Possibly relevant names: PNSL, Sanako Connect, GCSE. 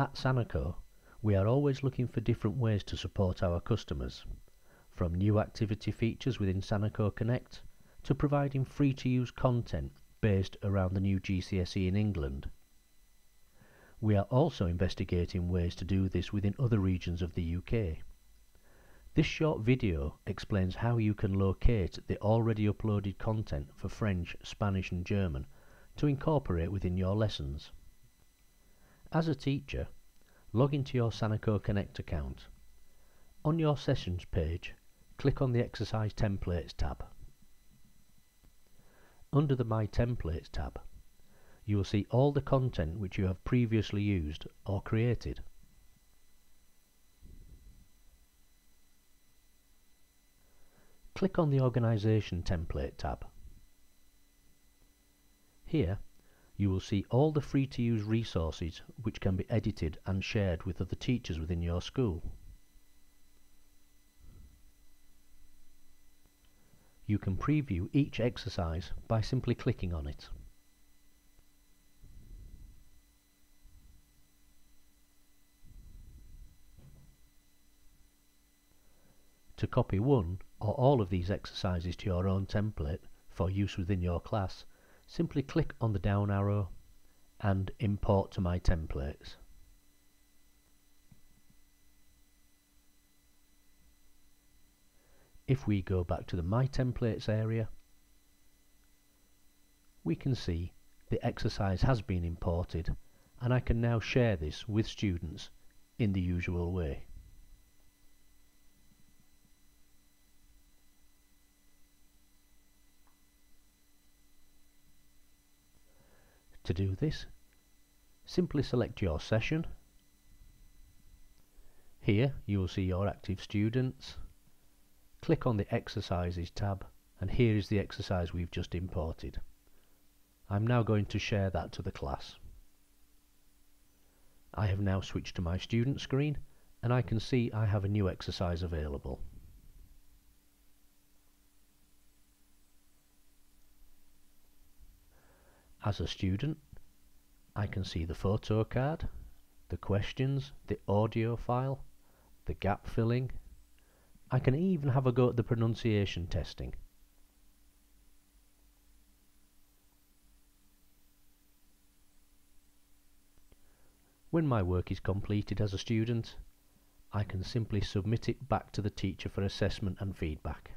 At Sanako, we are always looking for different ways to support our customers, from new activity features within Sanako Connect to providing free-to-use content based around the new GCSE in England. We are also investigating ways to do this within other regions of the UK. This short video explains how you can locate the already uploaded content for French, Spanish and German to incorporate within your lessons. As a teacher, log into your Sanako Connect account. On your Sessions page, click on the Exercise Templates tab. Under the My Templates tab, you will see all the content which you have previously used or created. Click on the Organisation Template tab. Here, you will see all the free-to-use resources which can be edited and shared with other teachers within your school. You can preview each exercise by simply clicking on it. To copy one or all of these exercises to your own template for use within your class, simply click on the down arrow and Import to My Templates. If we go back to the My Templates area, we can see the exercise has been imported and I can now share this with students in the usual way. To do this, simply select your session. Here you will see your active students. Click on the Exercises tab, and here is the exercise we've just imported. I'm now going to share that to the class. I have now switched to my student screen, and I can see I have a new exercise available. As a student, I can see the photo card, the questions, the audio file, the gap filling. I can even have a go at the pronunciation testing. When my work is completed as a student, I can simply submit it back to the teacher for assessment and feedback.